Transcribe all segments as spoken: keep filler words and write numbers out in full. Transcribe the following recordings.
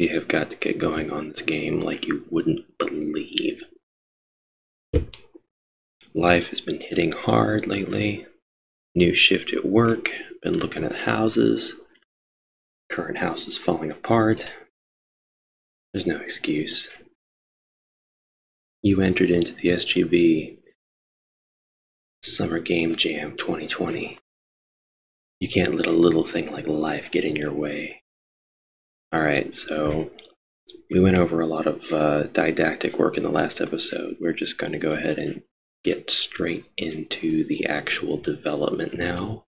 We have got to get going on this game like you wouldn't believe. Life has been hitting hard lately. New shift at work, been looking at houses. Current house is falling apart. There's no excuse. You entered into the S G B Summer Game Jam twenty twenty. You can't let a little thing like life get in your way. Alright, so we went over a lot of uh, didactic work in the last episode. We're just going to go ahead and get straight into the actual development now.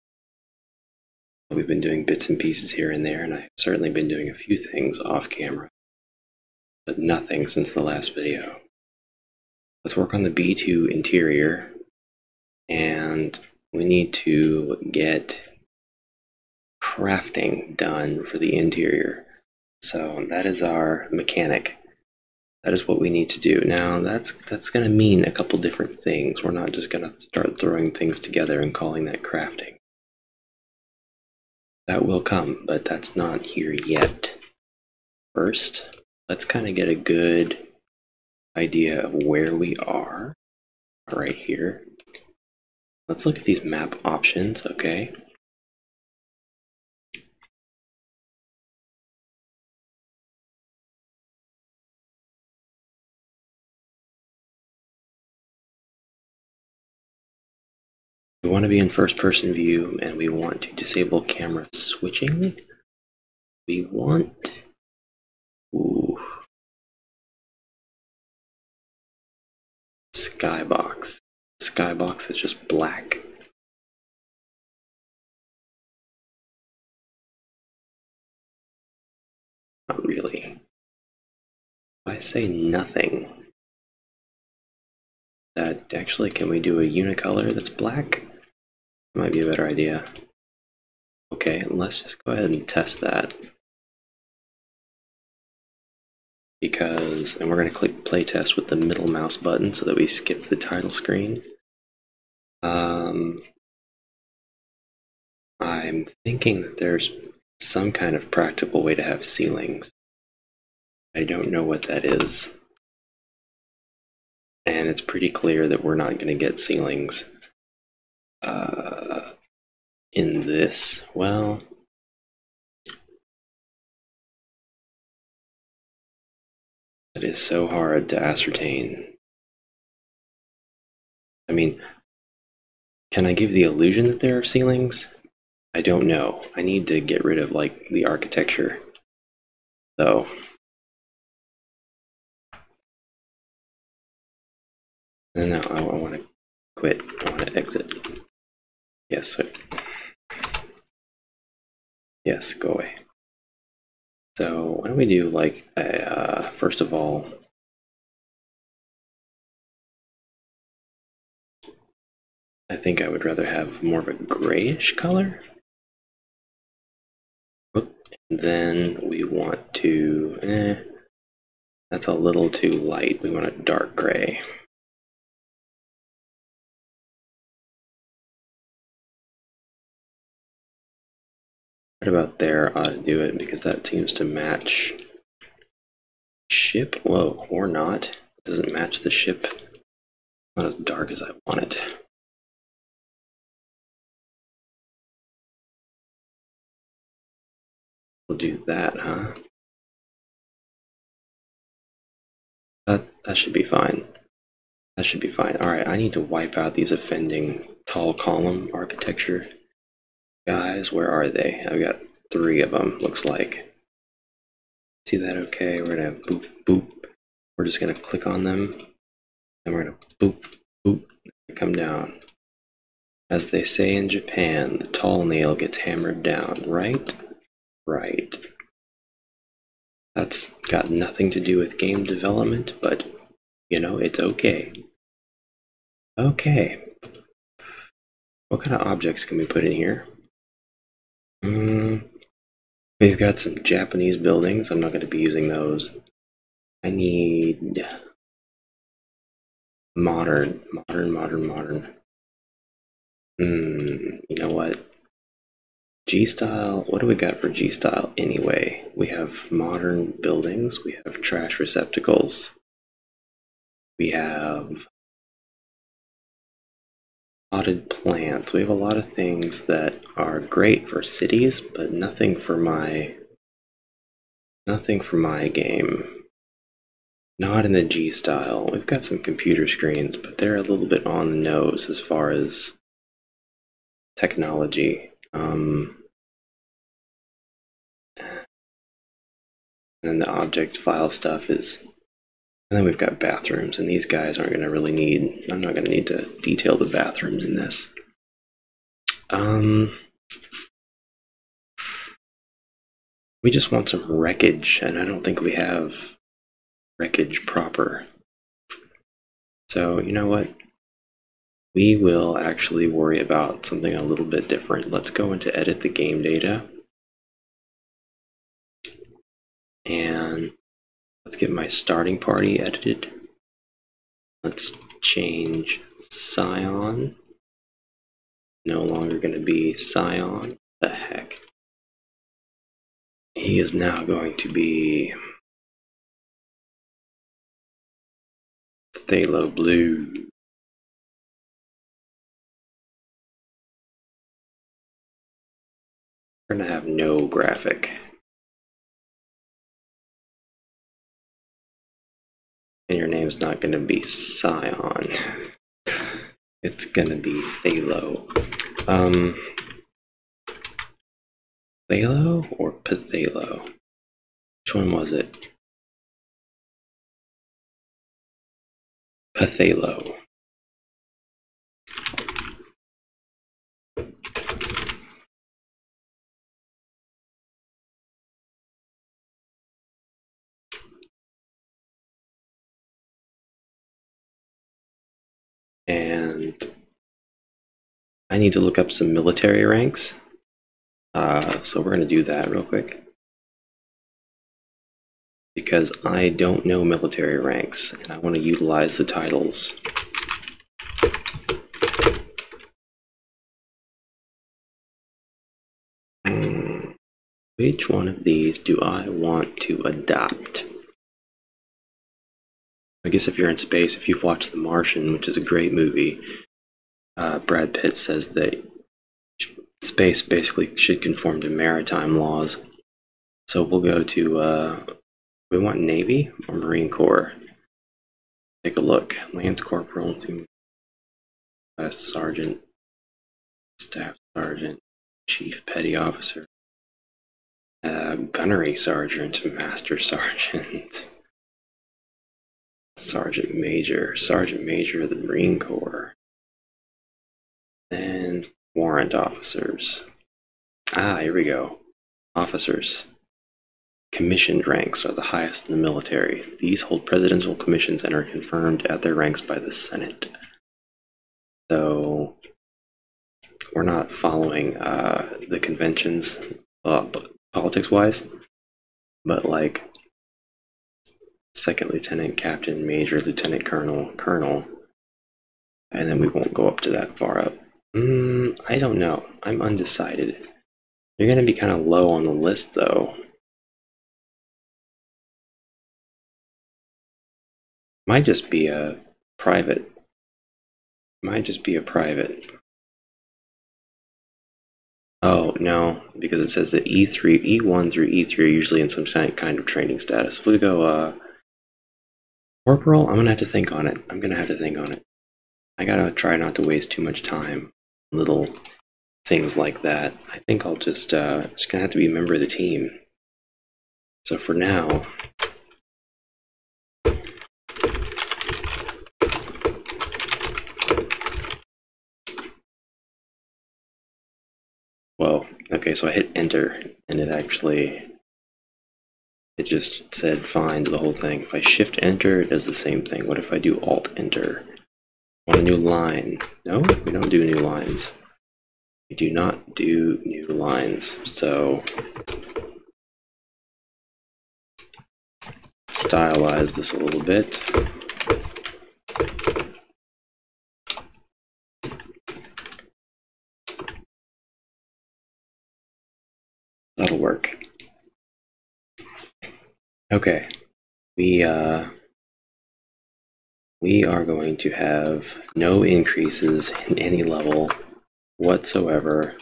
We've been doing bits and pieces here and there, and I've certainly been doing a few things off camera, but nothing since the last video. Let's work on the B two interior, and we need to get crafting done for the interior. So that is our mechanic. That is what we need to do. Now that's that's going to mean a couple different things. We're not just going to start throwing things together and calling that crafting. That will come, but that's not here yet. First, let's kind of get a good idea of where we are right here. Let's look at these map options, okay? We want to be in first-person view, and we want to disable camera switching. We want... Ooh. Skybox. Skybox is just black. Not really. If I say nothing... That actually, can we do a unicolor that's black? Might be a better idea. Okay, let's just go ahead and test that. Because, and we're going to click playtest with the middle mouse button so that we skip the title screen. Um, I'm thinking that there's some kind of practical way to have ceilings. I don't know what that is. And it's pretty clear that we're not going to get ceilings uh, in this. Well, it is so hard to ascertain. I mean, can I give the illusion that there are ceilings? I don't know. I need to get rid of, like, the architecture, though. No, no, I, I want to quit. I want to exit. Yes, wait. Yes, go away. So why don't we do like a, uh, first of all, I think I would rather have more of a grayish color. Oop. And then we want to. Eh, that's a little too light. We want a dark gray. Right about there ought to do it because that seems to match ship. Whoa, or not. It doesn't match the ship. Not as dark as I want it. We'll do that, huh? That, that should be fine. That should be fine. Alright, I need to wipe out these offending tall column architecture. Guys, where are they? I've got three of them, looks like. See that okay? We're gonna boop, boop. We're just gonna click on them. And we're gonna boop, boop, and come down. As they say in Japan, the tall nail gets hammered down, right? Right. That's got nothing to do with game development, but, you know, it's okay. Okay. What kind of objects can we put in here? Mm, we've got some Japanese buildings. I'm not going to be using those. I need modern, modern, modern, modern. Mm, you know what? G-Style, what do we got for G-Style anyway? We have modern buildings, we have trash receptacles, we have potted plants. We have a lot of things that are great for cities, but nothing for my, nothing for my game. Not in the G-Style. We've got some computer screens, but they're a little bit on the nose as far as technology. Um, and the object file stuff is, and then we've got bathrooms, and these guys aren't going to really need, I'm not going to need to detail the bathrooms in this. Um, we just want some wreckage, and I don't think we have wreckage proper. So, you know what? We will actually worry about something a little bit different. Let's go into edit the game data. And let's get my starting party edited. Let's change Scion. No longer going to be Scion. The heck. He is now going to be Phthalo Blue. We're going to have no graphic. And your name's not going to be Scion. It's going to be Phthalo. Um, Phthalo or Phthalo? Which one was it? Phthalo. And I need to look up some military ranks, uh, so we're going to do that real quick, because I don't know military ranks, and I want to utilize the titles. Mm. Which one of these do I want to adopt? I guess if you're in space, if you've watched The Martian, which is a great movie, uh, Brad Pitt says that space basically should conform to maritime laws. So we'll go to, uh, we want Navy or Marine Corps. Take a look. Lance Corporal, Team, uh, Sergeant, Staff Sergeant, Chief Petty Officer, uh, Gunnery Sergeant, Master Sergeant. Sergeant Major, Sergeant Major of the Marine Corps, and warrant officers. Ah, here we go. Officers. Commissioned ranks are the highest in the military. These hold presidential commissions and are confirmed at their ranks by the Senate. So, we're not following uh, the conventions uh, politics-wise, but like, second lieutenant, captain, major, lieutenant colonel, colonel, and then we won't go up to that far up. Mm, I don't know. I'm undecided. You're going to be kind of low on the list, though. Might just be a private. Might just be a private. Oh, no, because it says that E three, E one through E three are usually in some kind of training status. We'll go, uh... Corporal, I'm going to have to think on it. I'm going to have to think on it. I got to try not to waste too much time on little things like that. I think I'll just, uh, just going to have to be a member of the team. So for now, well, okay, so I hit enter, and it actually, it just said find the whole thing. If I shift enter, it does the same thing. What if I do alt enter? Want a new line? No, we don't do new lines. We do not do new lines. So stylize this a little bit. Okay, we uh, we are going to have no increases in any level whatsoever,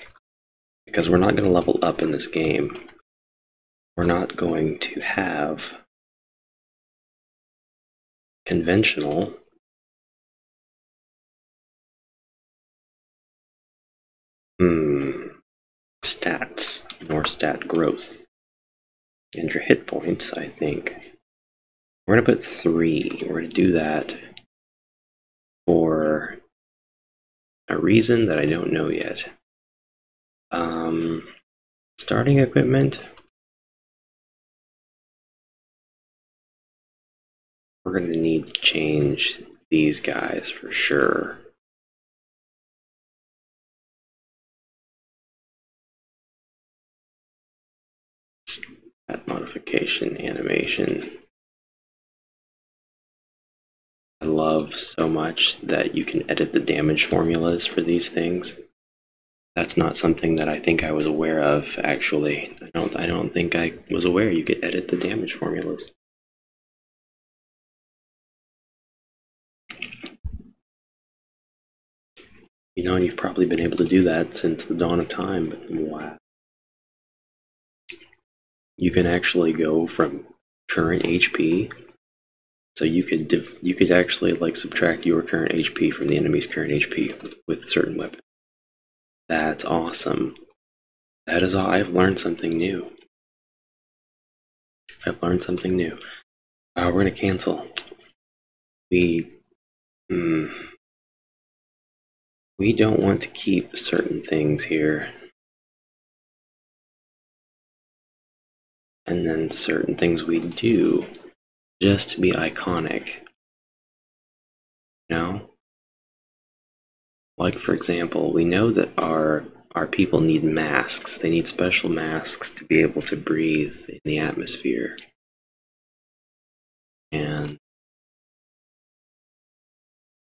because we're not going to level up in this game. We're not going to have conventional hmm, stats nor stat growth. And your hit points, I think. We're going to put three. We're going to do that for a reason that I don't know yet. Um, starting equipment. We're going to need to change these guys for sure. Modification animation. I love so much that you can edit the damage formulas for these things. That's not something that I think I was aware of, actually. I don't I don't think I was aware you could edit the damage formulas. You know, and you've probably been able to do that since the dawn of time, but wow. You can actually go from current H P, so you could div you could actually like subtract your current H P from the enemy's current H P with certain weapons. That's awesome. That is all. I've learned something new. I've learned something new. Uh, we're gonna cancel. We hmm, we don't want to keep certain things here. And then certain things we do just to be iconic. You know? Like, for example, we know that our our people need masks. They need special masks to be able to breathe in the atmosphere. And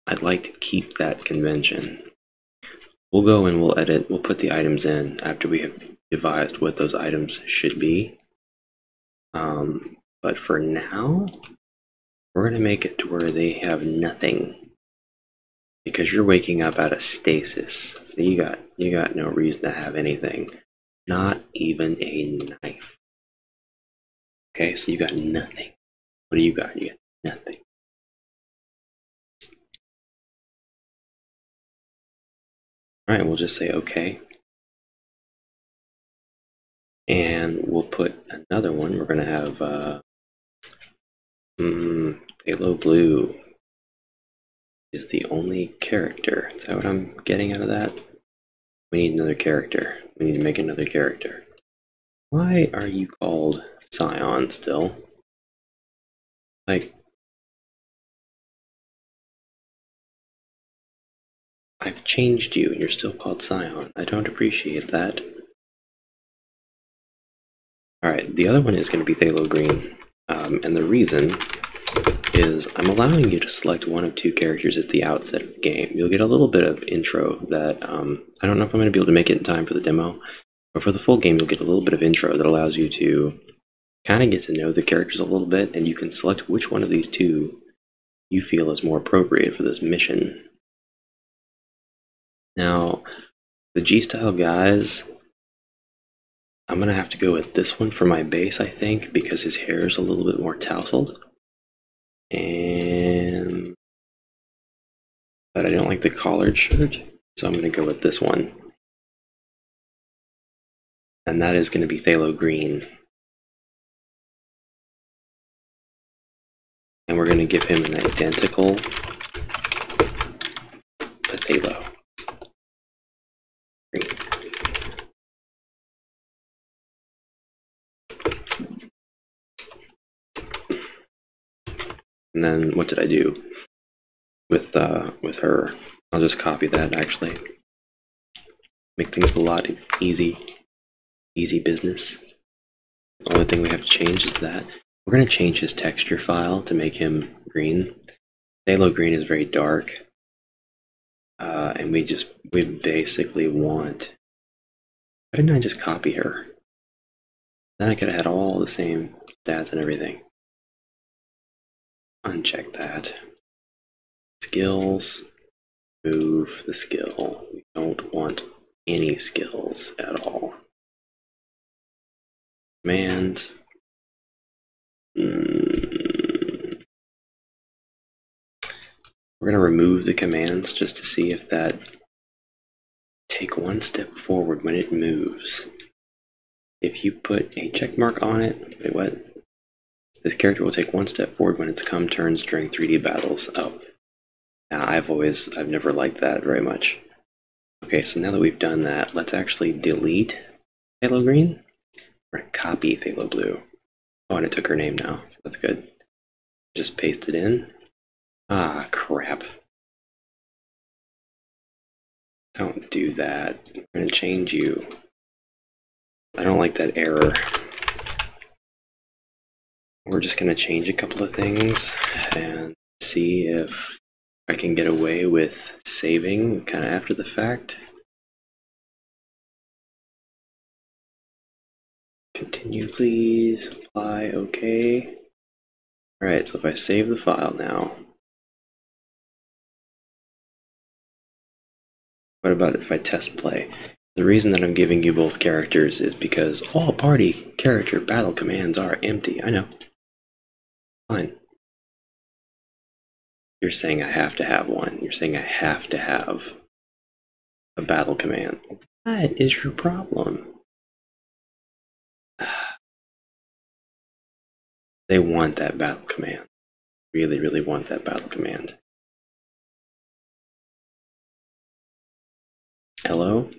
I'd like to keep that convention. We'll go and we'll edit, we'll put the items in after we have devised what those items should be. Um, but for now, we're going to make it to where they have nothing, because you're waking up out of stasis, so you got you got no reason to have anything, not even a knife. Okay, so you got nothing. What do you got? You got nothing. All right, we'll just say okay. And we'll put another one. We're going to have uh, mm, Phthalo Blue is the only character. Is that what I'm getting out of that? We need another character. We need to make another character. Why are you called Scion still? Like, I've changed you and you're still called Scion. I don't appreciate that. Alright, the other one is going to be Phthalo Green, um, and the reason is I'm allowing you to select one of two characters at the outset of the game. You'll get a little bit of intro that, um, I don't know if I'm going to be able to make it in time for the demo, but for the full game you'll get a little bit of intro that allows you to kind of get to know the characters a little bit, and you can select which one of these two you feel is more appropriate for this mission. Now, the G-Style guys, I'm gonna have to go with this one for my base, I think, because his hair is a little bit more tousled. And but I don't like the collared shirt, so I'm gonna go with this one. And that is gonna be Phthalo Green. And we're gonna give him an identical Phthalo Green. And then what did I do with uh, with her? I'll just copy that, actually. Make things a lot easy, easy business. The only thing we have to change is that. We're going to change his texture file to make him green. Phthalo Green is very dark. Uh, and we just, we basically want... Why didn't I just copy her? Then I could have had all the same stats and everything. Uncheck that. Skills, move the skill. We don't want any skills at all. Commands. Mm. We're going to remove the commands just to see if that take one step forward when it moves. If you put a check mark on it, wait, what? This character will take one step forward when it's come turns during three D battles. Oh, now I've always, I've never liked that very much. Okay, so now that we've done that, let's actually delete Phthalo Green. We're going to copy Phthalo Blue. Oh, and it took her name now, so that's good. Just paste it in. Ah, crap. Don't do that. We're going to change you. I don't like that error. We're just going to change a couple of things and see if I can get away with saving kind of after the fact. Continue, please. Apply, OK. All right, so if I save the file now, what about if I test play? The reason that I'm giving you both characters is because all party character battle commands are empty. I know. Fine. You're saying I have to have one. You're saying I have to have a battle command. That is your problem. They want that battle command. Really, really want that battle command. Hello?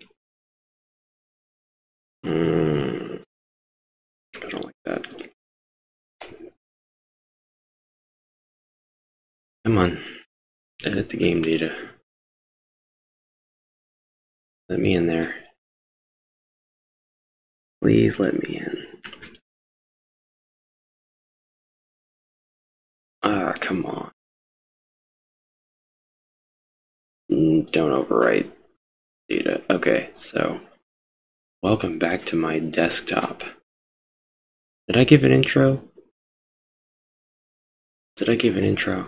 Mm, I don't like that. Come on, edit the game data. Let me in there. Please let me in. Ah, come on. Don't overwrite data. Okay, so. Welcome back to my desktop. Did I give an intro? Did I give an intro?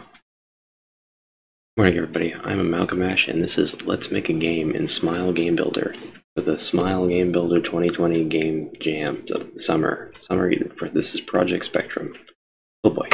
Morning everybody, I'm Malcolm Ash and this is Let's Make a Game in Smile Game Builder for the Smile Game Builder twenty twenty Game Jam Summer. Summer. This is Project Spectrum. Oh boy.